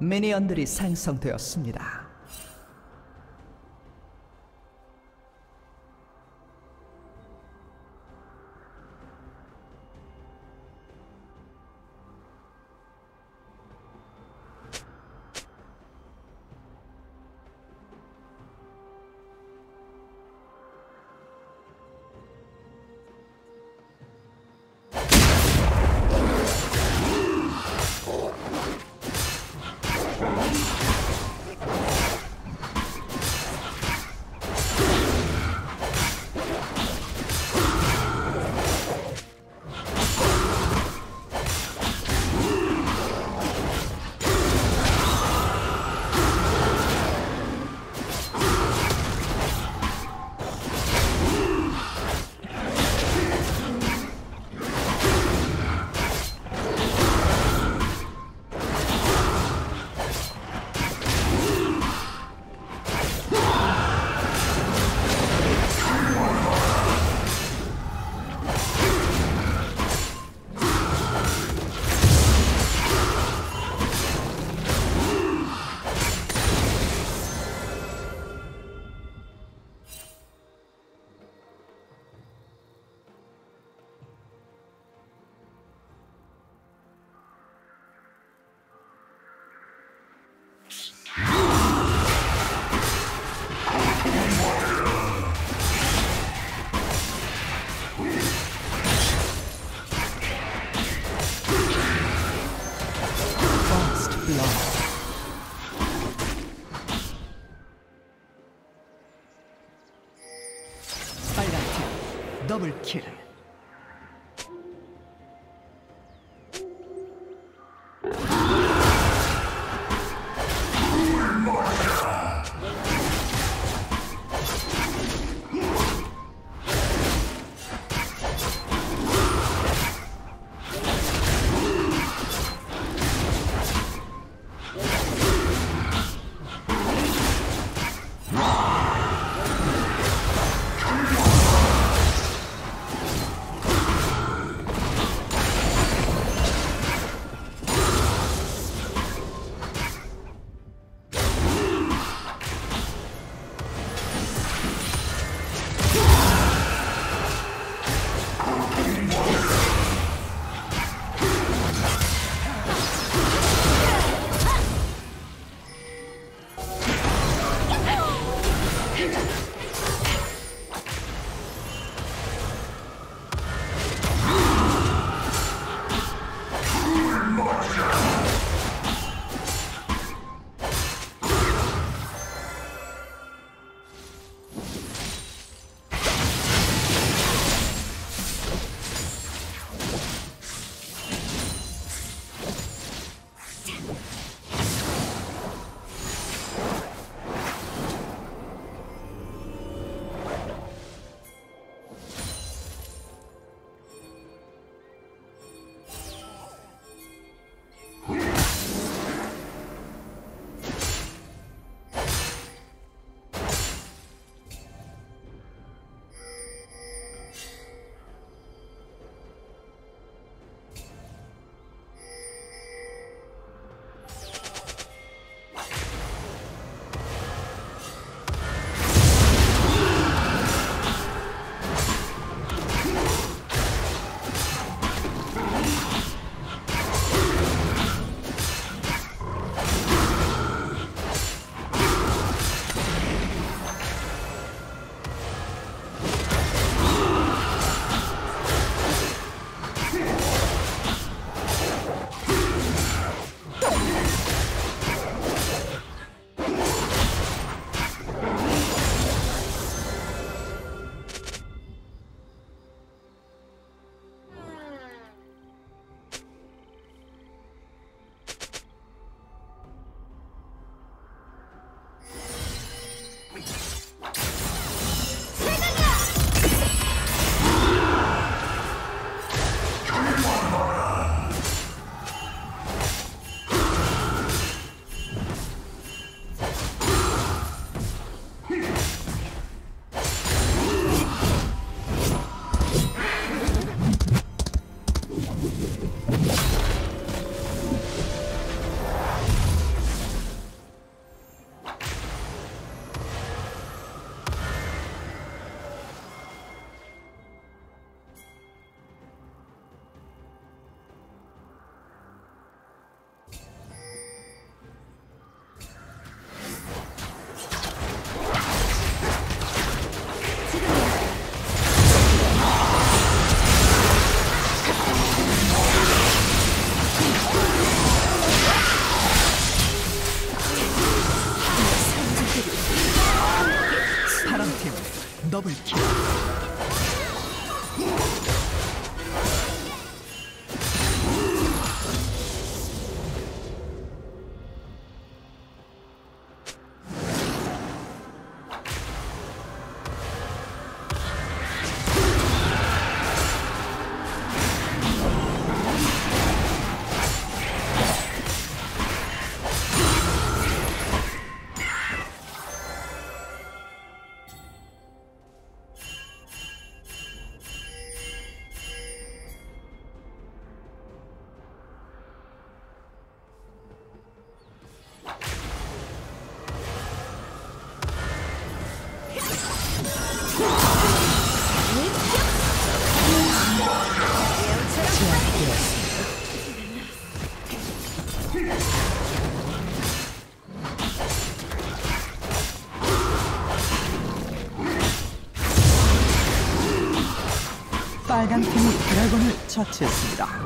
미니언들이 생성되었습니다. 더블킬. 킬, 더블 킬. 빨간 팀이 드래곤을 처치했습니다.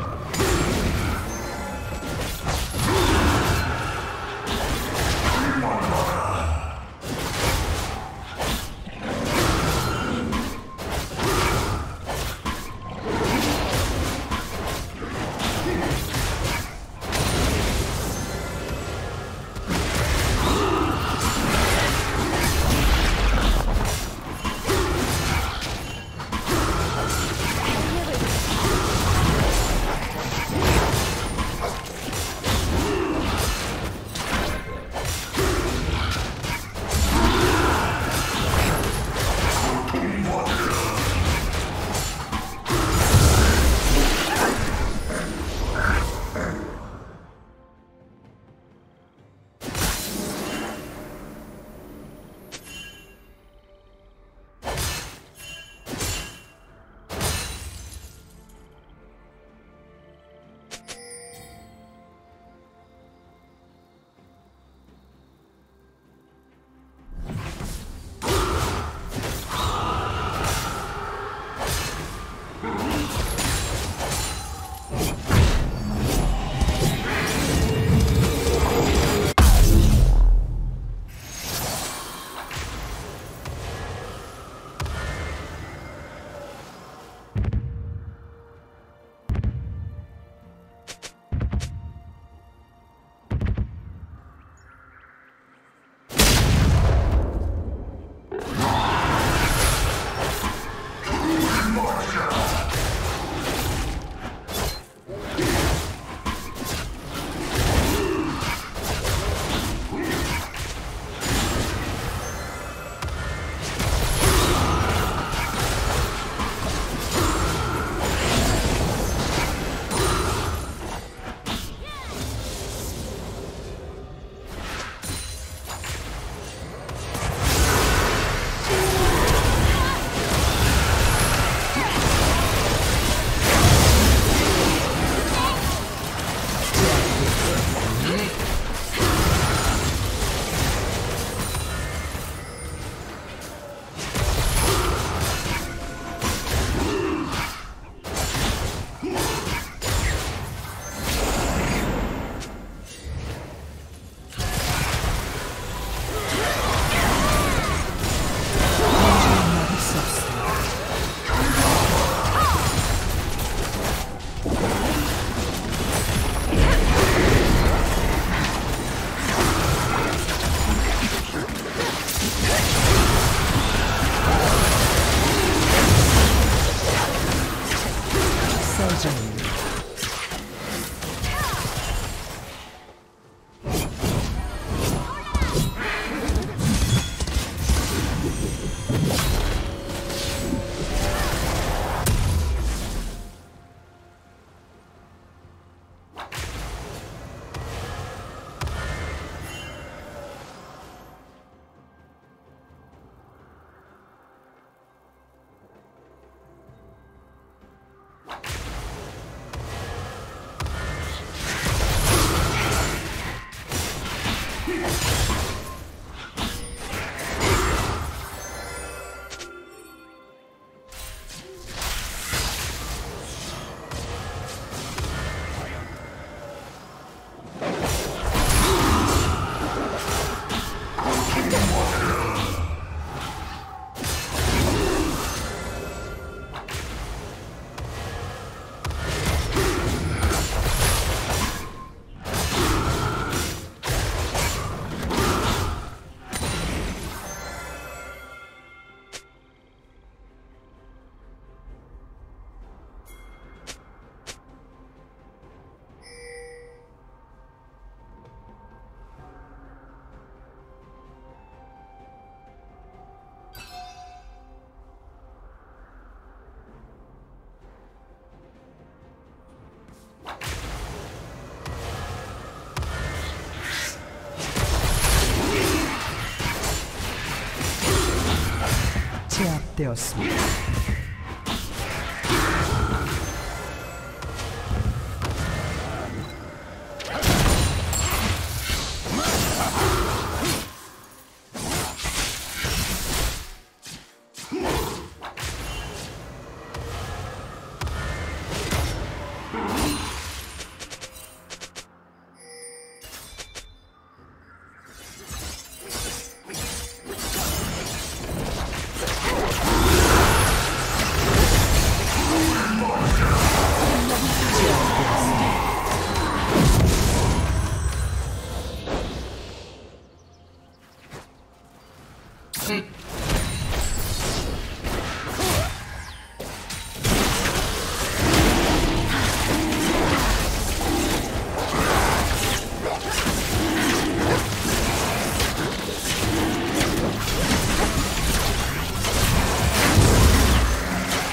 제압되었습니다.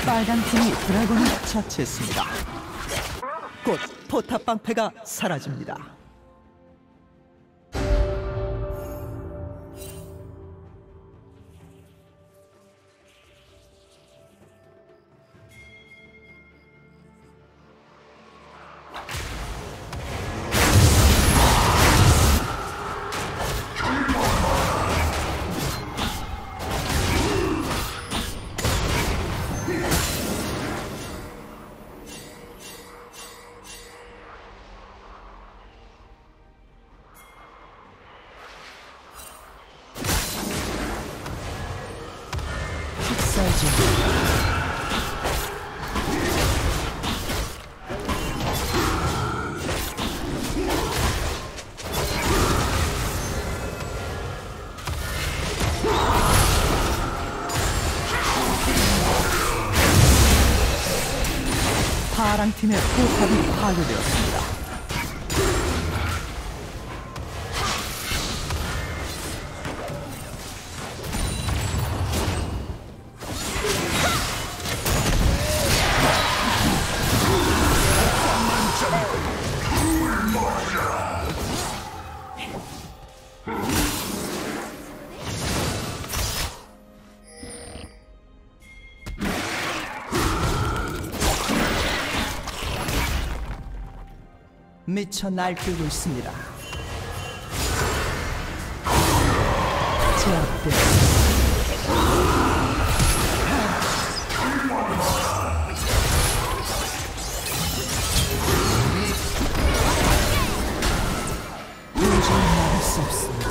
빨간 팀이 드래곤을 처치했습니다. 곧 포탑 방패가 사라집니다. 파랑팀의 포탑이 파괴되었습니다. 미쳐 날뛰고 있습니다. 제압되었습니다. 도저히 막을 수 없습니다.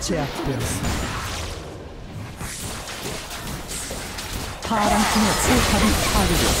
제압되었습니다. 파란 팀의 포탑이 파괴되었습니다.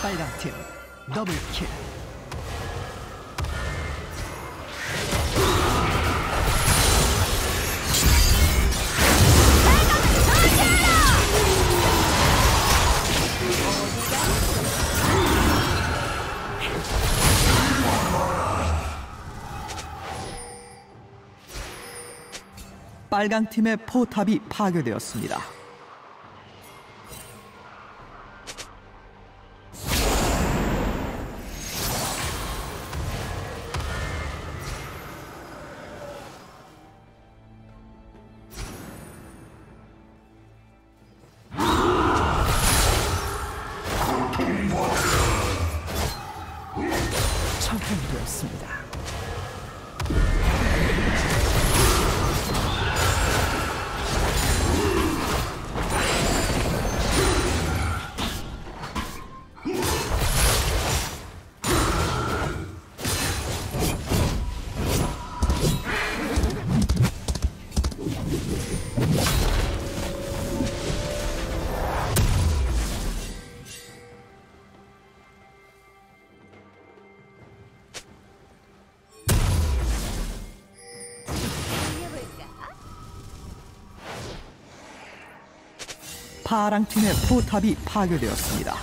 빨간 팀 더블킬. 빨간 팀의 포탑이 파괴되었습니다. 파랑팀의 포탑이 파괴되었습니다.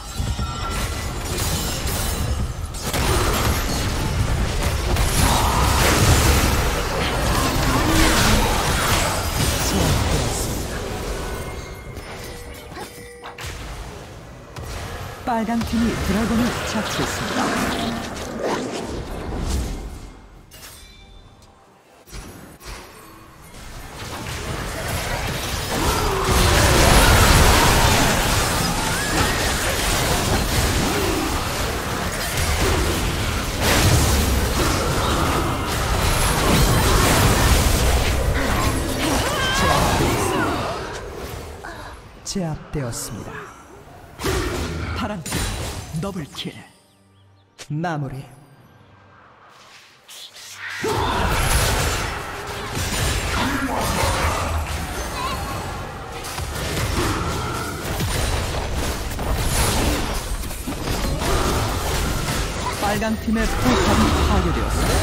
빨강팀이 드래곤을 처치했습니다. 제압되었습니다. 파란색 더블킬 마무리. 빨간 팀의 포탑이 파괴되었습니다.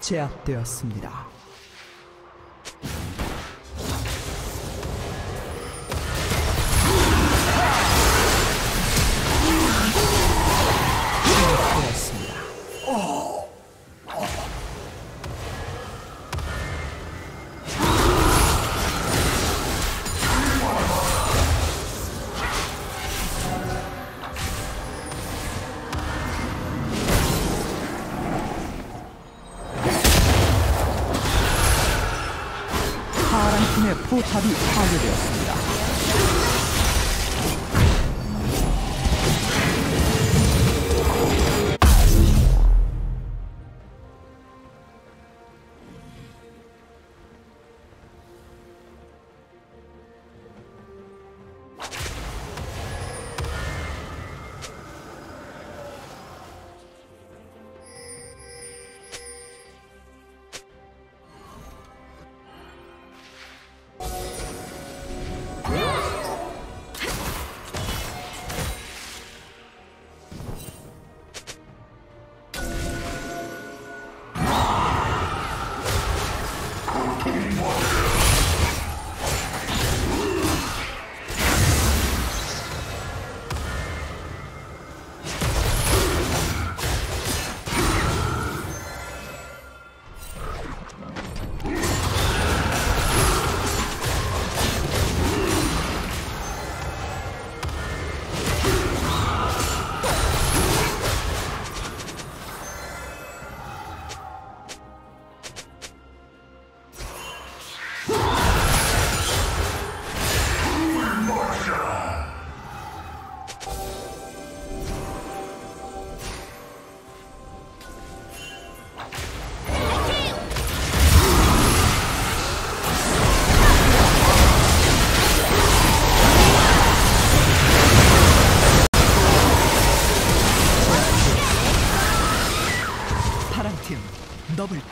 제압되었습니다. 제압되었습니다. 포탑이 파괴되었습니다.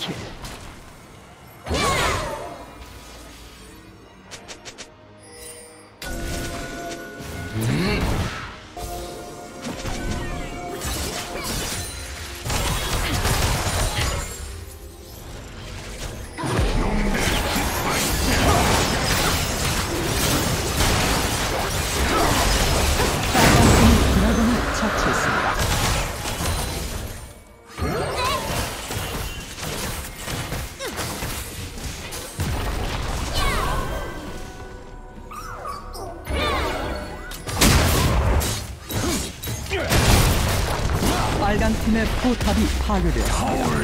kill. 빨간 팀의 포탑이 파괴되었습니다.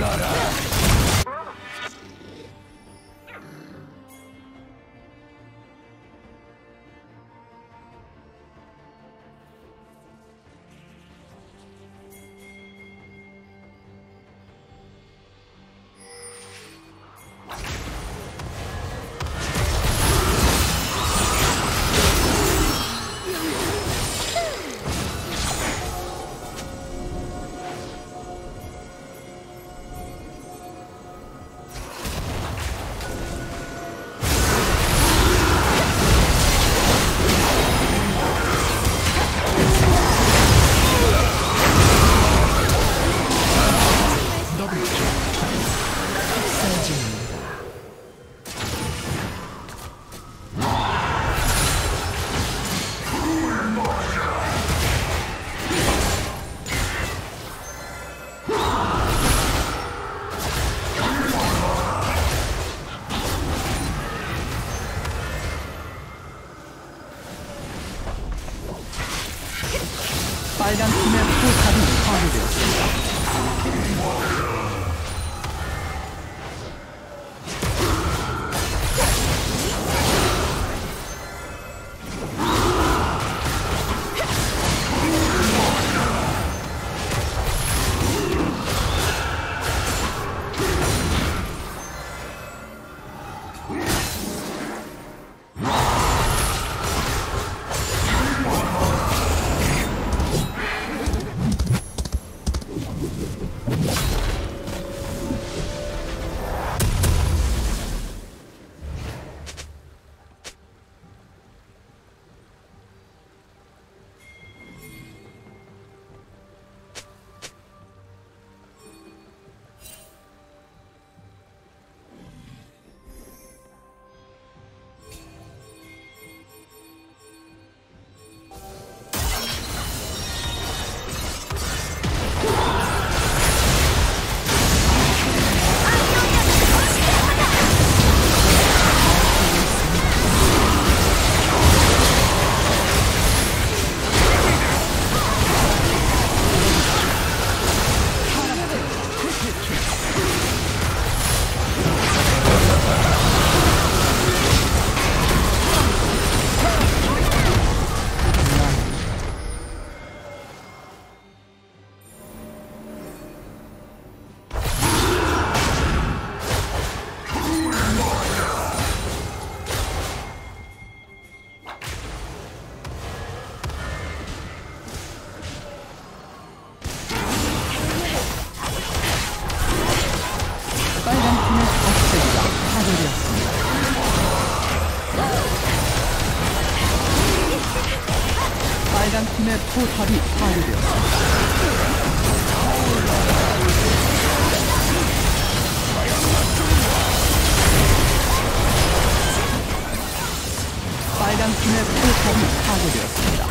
빨간 팀의 포탑이 파괴되었습니다. 빨간 팀의 포탑이 파괴되었습니다. 빨간 팀의 포탑이 파괴되었습니다.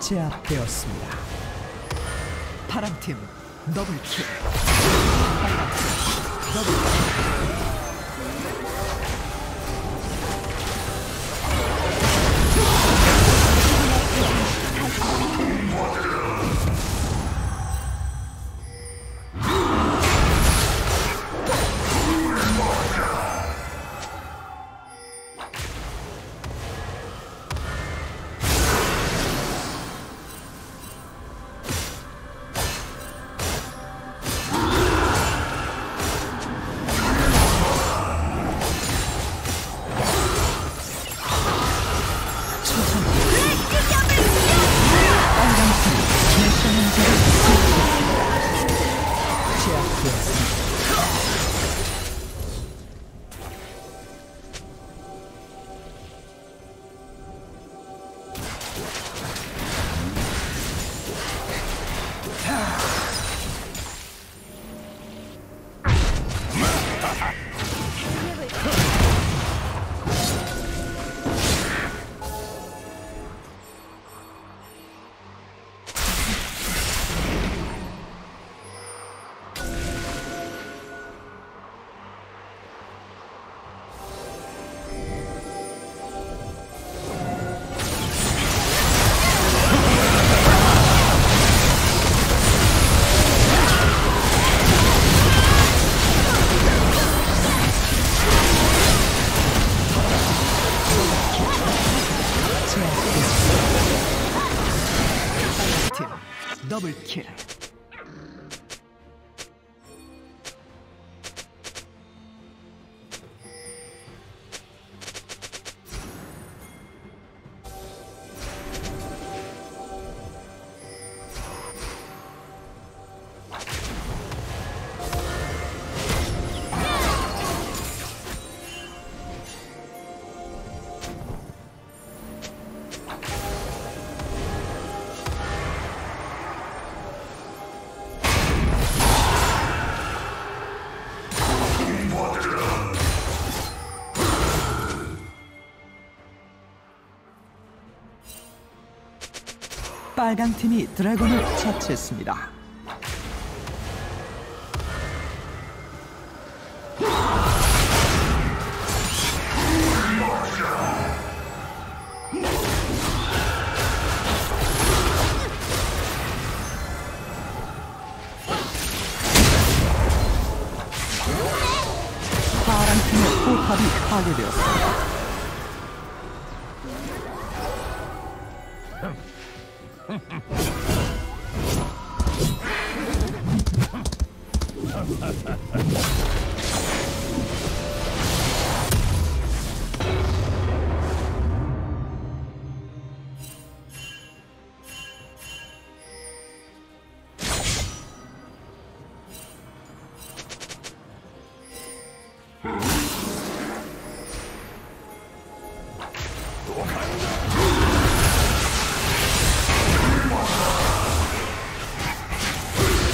제압되었습니다. 파랑팀 더블킬. 파랑팀 더블킬. 더블킬. 빨강 팀이 드래곤을 처치했습니다. 파랑 팀의 포탑이 파괴되었습니다.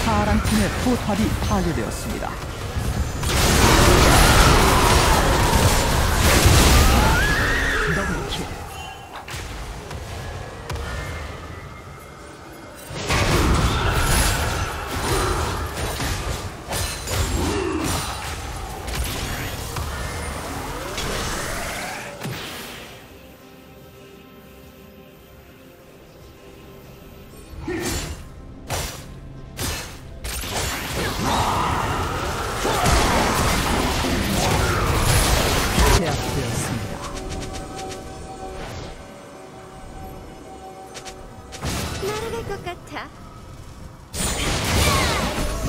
파랑팀의 포탑이 파괴되었습니다. 더블킬.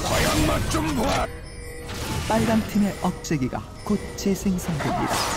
과연 맛 좀 봐. 빨강 팀의 억제기가 곧 재생산됩니다.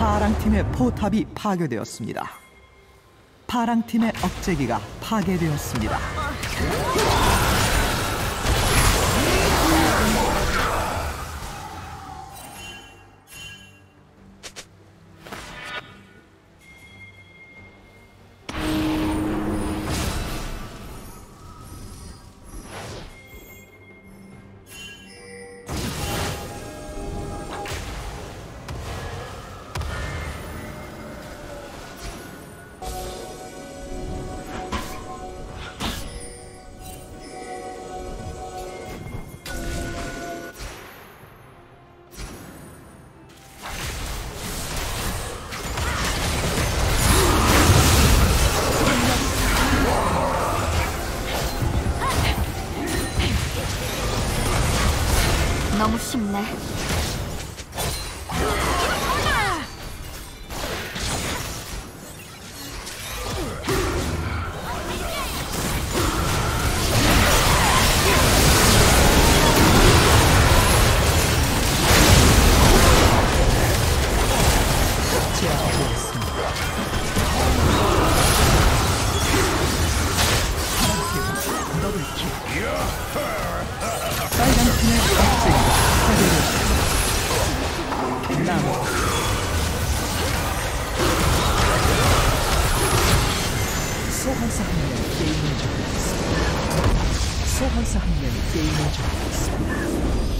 파랑팀의 포탑이 파괴되었습니다. 파랑팀의 억제기가 파괴되었습니다. 너무 쉽네. Now. 소환사 한 명이 게임을 접했습니다.